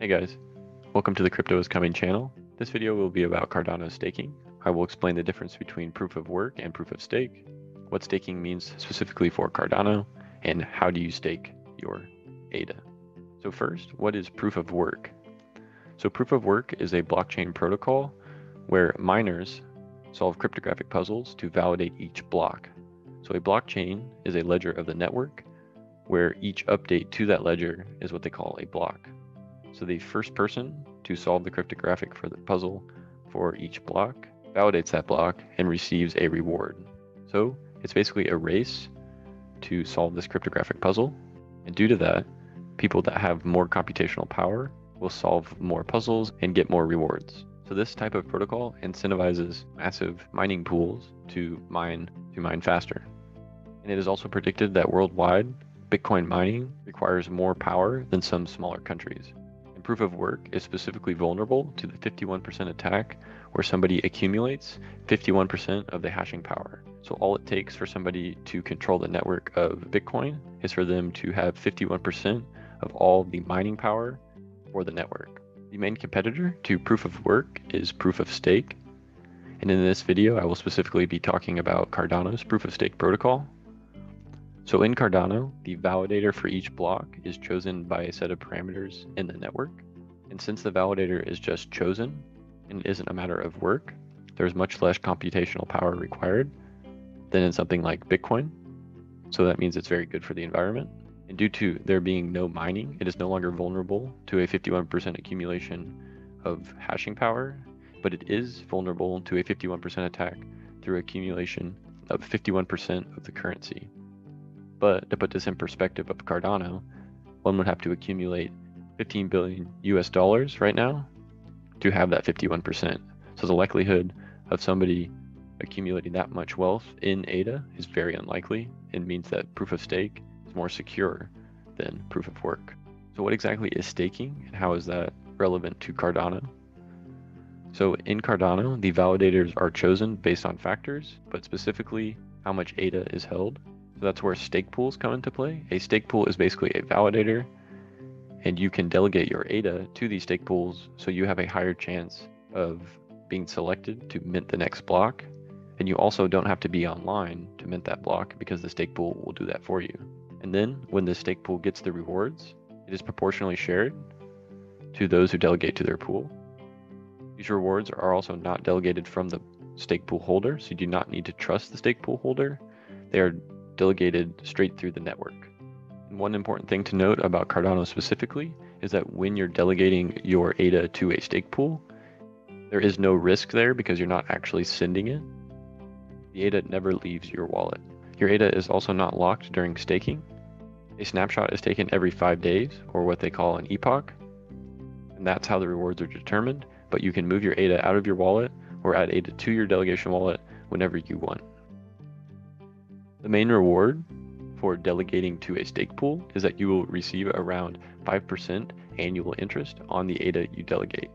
Hey guys, welcome to the Crypto is Coming channel. This video will be about Cardano staking. I will explain the difference between proof of work and proof of stake, what staking means specifically for Cardano, and how do you stake your ADA. So first, what is proof of work? So proof of work is a blockchain protocol where miners solve cryptographic puzzles to validate each block. So a blockchain is a ledger of the network where each update to that ledger is what they call a block. So the first person to solve the cryptographic for the puzzle for each block validates that block and receives a reward. So it's basically a race to solve this cryptographic puzzle. And due to that, people that have more computational power will solve more puzzles and get more rewards. So this type of protocol incentivizes massive mining pools to mine faster. And it is also predicted that worldwide, Bitcoin mining requires more power than some smaller countries. Proof of work is specifically vulnerable to the 51% attack where somebody accumulates 51% of the hashing power. So all it takes for somebody to control the network of Bitcoin is for them to have 51% of all the mining power for the network. The main competitor to proof of work is proof of stake. And in this video, I will specifically be talking about Cardano's proof of stake protocol. So in Cardano, the validator for each block is chosen by a set of parameters in the network. And since the validator is just chosen and isn't a matter of work, there's much less computational power required than in something like Bitcoin. So that means it's very good for the environment. And due to there being no mining, it is no longer vulnerable to a 51% accumulation of hashing power, but it is vulnerable to a 51% attack through accumulation of 51% of the currency. But to put this in perspective of Cardano, one would have to accumulate $15 billion right now to have that 51%. So the likelihood of somebody accumulating that much wealth in ADA is very unlikely. It means that proof of stake is more secure than proof of work. So what exactly is staking and how is that relevant to Cardano? So in Cardano, the validators are chosen based on factors, but specifically how much ADA is held. So that's where stake pools come into play. A stake pool is basically a validator, and you can delegate your ADA to these stake pools so you have a higher chance of being selected to mint the next block. And you also don't have to be online to mint that block because the stake pool will do that for you. And then when the stake pool gets the rewards, it is proportionally shared to those who delegate to their pool. These rewards are also not delegated from the stake pool holder, so you do not need to trust the stake pool holder. They are delegated straight through the network. And one important thing to note about Cardano specifically is that when you're delegating your ADA to a stake pool, there is no risk there because you're not actually sending it. The ADA never leaves your wallet. Your ADA is also not locked during staking. A snapshot is taken every 5 days, or what they call an APOP, and that's how the rewards are determined, but you can move your ADA out of your wallet or add ADA to your delegation wallet whenever you want. The main reward for delegating to a stake pool is that you will receive around 5% annual interest on the ADA you delegate.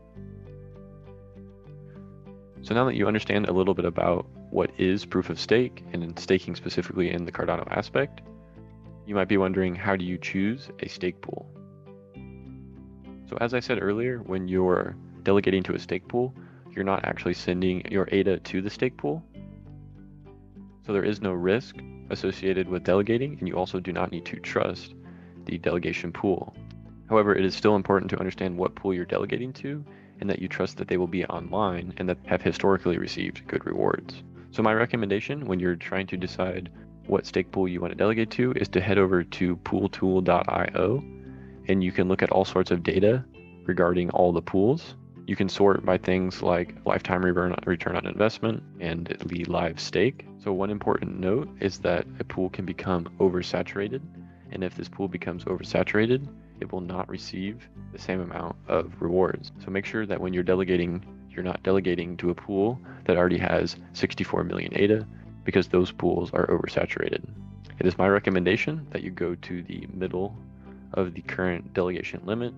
So now that you understand a little bit about what is proof of stake and in staking specifically in the Cardano aspect, you might be wondering, how do you choose a stake pool? So as I said earlier, when you're delegating to a stake pool, you're not actually sending your ADA to the stake pool. So there is no risk associated with delegating, and you also do not need to trust the delegation pool. However, it is still important to understand what pool you're delegating to and that you trust that they will be online and that have historically received good rewards. So my recommendation when you're trying to decide what stake pool you want to delegate to is to head over to Pooltool.io, and you can look at all sorts of data regarding all the pools. You can sort by things like lifetime return on investment and the live stake. So one important note is that a pool can become oversaturated. And if this pool becomes oversaturated, it will not receive the same amount of rewards. So make sure that when you're delegating, you're not delegating to a pool that already has 64 million ADA because those pools are oversaturated. It is my recommendation that you go to the middle of the current delegation limit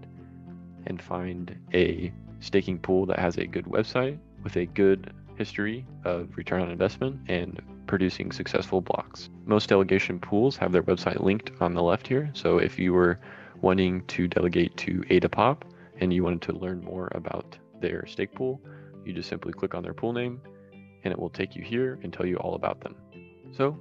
and find a staking pool that has a good website with a good history of return on investment and producing successful blocks. Most delegation pools have their website linked on the left here. So if you were wanting to delegate to AdaPop, and you wanted to learn more about their stake pool, you just simply click on their pool name and it will take you here and tell you all about them. So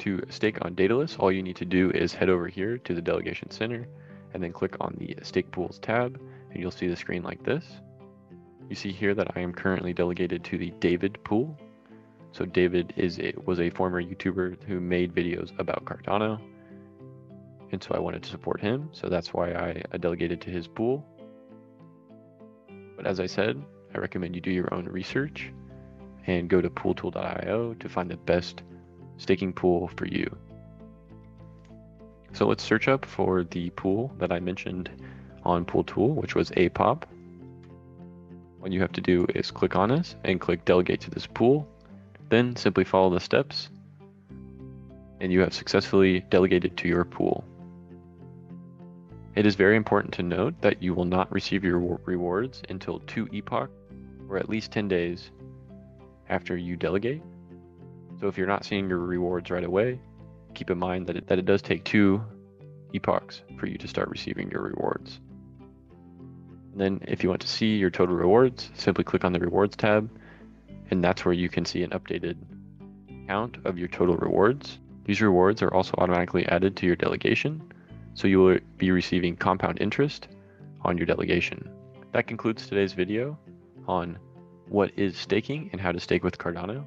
to stake on Daedalus, all you need to do is head over here to the Delegation Center and then click on the Stake Pools tab, and you'll see the screen like this. You see here that I am currently delegated to the David pool. So David was a former YouTuber who made videos about Cardano, and so I wanted to support him, so that's why I delegated to his pool. But as I said, I recommend you do your own research and go to Pooltool.io to find the best staking pool for you. So let's search up for the pool that I mentioned on Pooltool, which was APOP. What you have to do is click on this and click delegate to this pool. Then simply follow the steps and you have successfully delegated to your pool. It is very important to note that you will not receive your rewards until 2 epoch, or at least 10 days after you delegate. So if you're not seeing your rewards right away, keep in mind that it does take 2 epochs for you to start receiving your rewards. And then if you want to see your total rewards, simply click on the rewards tab, and that's where you can see an updated count of your total rewards. These rewards are also automatically added to your delegation, so you will be receiving compound interest on your delegation. That concludes today's video on what is staking and how to stake with Cardano.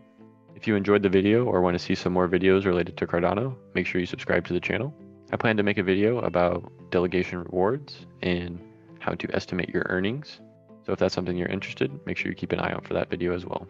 If you enjoyed the video or want to see some more videos related to Cardano, make sure you subscribe to the channel. I plan to make a video about delegation rewards and how to estimate your earnings. So if that's something you're interested in, make sure you keep an eye out for that video as well.